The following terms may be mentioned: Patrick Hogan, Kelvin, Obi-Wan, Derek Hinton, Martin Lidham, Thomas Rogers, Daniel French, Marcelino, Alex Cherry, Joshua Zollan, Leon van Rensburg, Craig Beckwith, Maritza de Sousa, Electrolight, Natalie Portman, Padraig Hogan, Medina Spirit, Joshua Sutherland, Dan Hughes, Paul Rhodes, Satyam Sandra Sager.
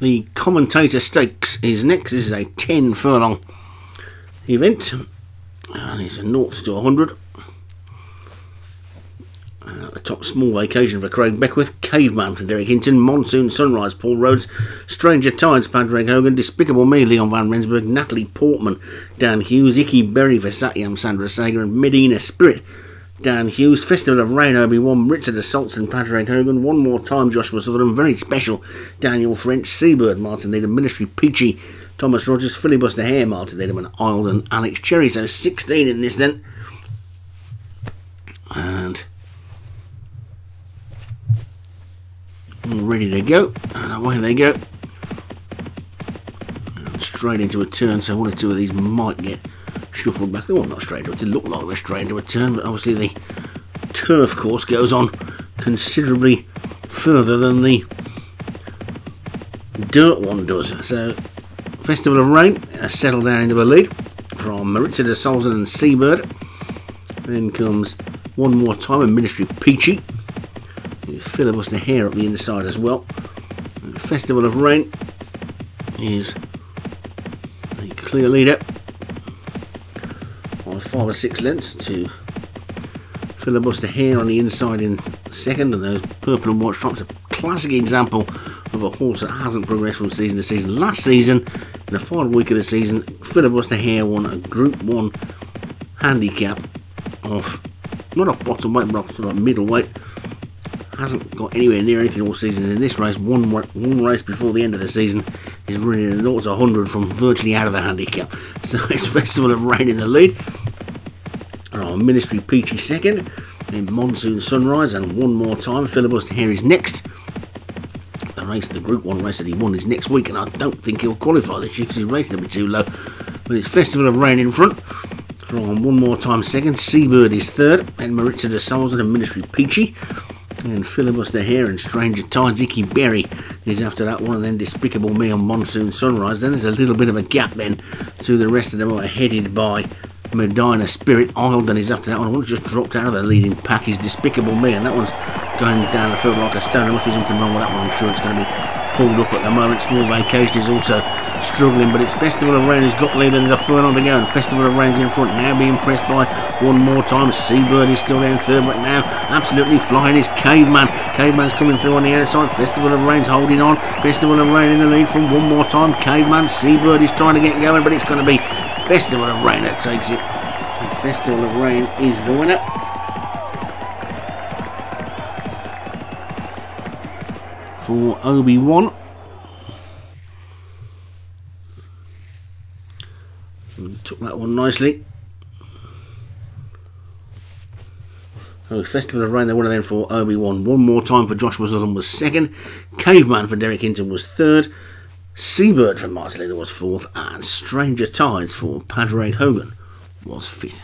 The Commentator Stakes is next. This is a 10 furlong event, and it's a 0 to 100. The top, Small Vacation for Craig Beckwith, Caveman for Derek Hinton, Monsoon Sunrise, Paul Rhodes, Stranger Tides, Padraig Hogan, Despicable Me, Leon van Rensburg, Natalie Portman, Dan Hughes, Icky Berry for Satyam Sandra Sager, and Medina Spirit, Dan Hughes, Festival of Rain, Obi-Wan, Maritza de Sousa and Patrick Hogan, One More Time, Joshua Sutherland, Very Special, Daniel French, Seabird, Martin Lidham, Ministry Peachy, Thomas Rogers, Filibuster Hare, Martin Lidham and Island, and Alex Cherry. So 16 in this then. And ready to go. And away they go. And straight into a turn, so one or two of these might get shuffled back. Well, not straight into it. It looked like we're straight into a turn, but obviously the turf course goes on considerably further than the dirt one does. So, Festival of Rain settled down into a lead from Maritza de Sousa and Seabird. Then comes One More Time and Ministry Peachy. Filibuster Hare up the inside as well. And Festival of Rain is a clear leader. 5 or 6 lengths to Filibuster Hare on the inside in second, and those purple and white stripes, a classic example of a horse that hasn't progressed from season to season. Last season, in the final week of the season, Filibuster Hare won a Group 1 handicap off, not off bottom weight, but off middle weight. Hasn't got anywhere near anything all season. In this race, one race before the end of the season, is running a 0 to 100 from virtually out of the handicap. So it's Festival of Rain in the lead. Ministry Peachy second, then Monsoon Sunrise, and One More Time. Filibuster Hare is next. The race, the Group 1 race that he won, is next week, and I don't think he'll qualify this year because his rating will be too low. But it's Festival of Rain in front from One More Time second, Seabird is third, and Maritza de Sousa and Ministry Peachy, and Filibuster Hare and Stranger Tides. Icky Berry is after that one, and then Despicable Me on Monsoon Sunrise. Then there's a little bit of a gap then to the rest of them, are headed by Medina Spirit. Isledon is after that one. One just dropped out of the leading pack is Despicable Me, and that one's going down the field like a stone. There must be something wrong with that one. I'm sure it's going to be pulled up at the moment. Small Vacation is also struggling, but it's Festival of Rain has got lead, and there's a furlong to go, and Festival of Rain's in front, now being pressed by One More Time. Seabird is still down third, but now absolutely flying is Caveman. Caveman's coming through on the outside. Festival of Rain's holding on. Festival of Rain in the lead from One More Time. Caveman, Seabird is trying to get going, but it's going to be Festival of Rain that takes it. And Festival of Rain is the winner. For Obi-Wan. Took that one nicely. So Festival of Rain, the winner then for Obi-Wan. One More Time for Joshua Zollan was second. Caveman for Derek Hinton was third. Seabird for Marcelino was fourth, and Stranger Tides for Padraig Hogan was fifth.